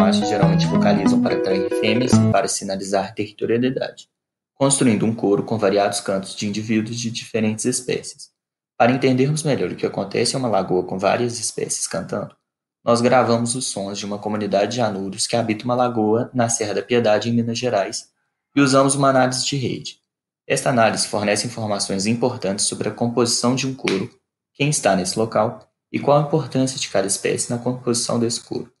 machos geralmente vocalizam para atrair fêmeas e para sinalizar territorialidade, construindo um coro com variados cantos de indivíduos de diferentes espécies. Para entendermos melhor o que acontece em uma lagoa com várias espécies cantando, nós gravamos os sons de uma comunidade de anuros que habita uma lagoa na Serra da Piedade, em Minas Gerais, e usamos uma análise de rede. Esta análise fornece informações importantes sobre a composição de um coro, quem está nesse local e qual a importância de cada espécie na composição desse coro.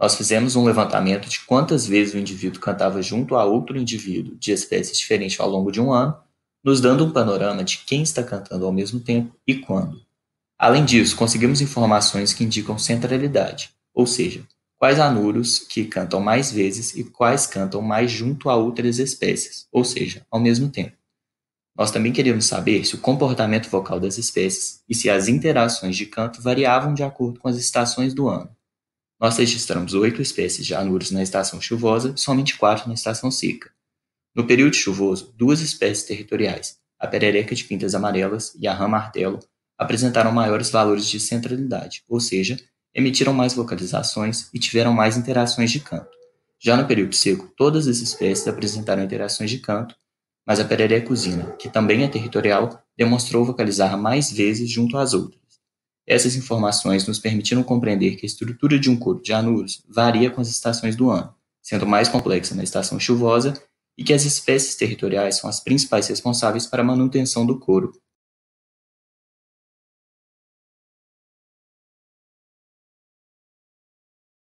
Nós fizemos um levantamento de quantas vezes o indivíduo cantava junto a outro indivíduo de espécies diferentes ao longo de um ano, nos dando um panorama de quem está cantando ao mesmo tempo e quando. Além disso, conseguimos informações que indicam centralidade, ou seja, quais anuros que cantam mais vezes e quais cantam mais junto a outras espécies, ou seja, ao mesmo tempo. Nós também queríamos saber se o comportamento vocal das espécies e se as interações de canto variavam de acordo com as estações do ano. Nós registramos 8 espécies de anuros na estação chuvosa e somente 4 na estação seca. No período chuvoso, 2 espécies territoriais, a perereca de pintas amarelas e a rã-martelo, apresentaram maiores valores de centralidade, ou seja, emitiram mais vocalizações e tiveram mais interações de canto. Já no período seco, todas as espécies apresentaram interações de canto, mas a perereca usina, que também é territorial, demonstrou vocalizar mais vezes junto às outras. Essas informações nos permitiram compreender que a estrutura de um coro de anuros varia com as estações do ano, sendo mais complexa na estação chuvosa, e que as espécies territoriais são as principais responsáveis para a manutenção do coro,